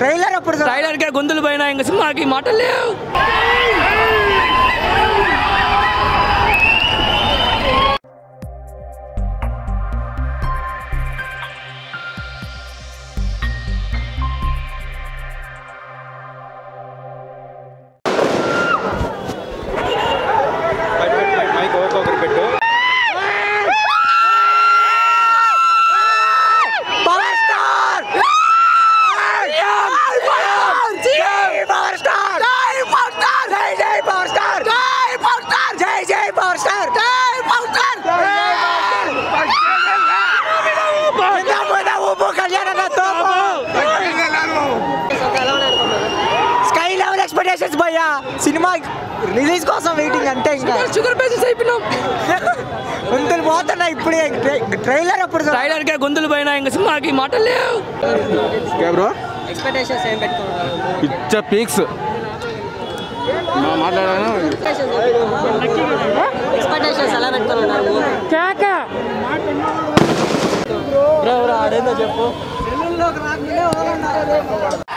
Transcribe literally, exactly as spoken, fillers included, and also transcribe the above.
Trailer అప్పుడు trailer కే గొంతులు పోయినా ఇంకా సినిమాకి మాటలు లేవు. భయ్యా సినిమా రిలీజ్ కోసం వెయిటింగ్ అంటే ఇంకా షుగర్ పేషెంట్స్ అయిపోయినాం. గొంతులు పోతున్నాయి ఇప్పుడే ట్రైలర్ అప్పుడు ట్రైలర్ కే గొంతులు పోయినా ఇంకా సినిమాకి మాటలు లేవు. పిచ్చ పీక్స్ మాట్లాడాను ఎక్స్‌పెక్టేషన్స్ ఎలా పెట్టుకున్నావు కాకా బ్రో? ఆడేందో చెప్పు.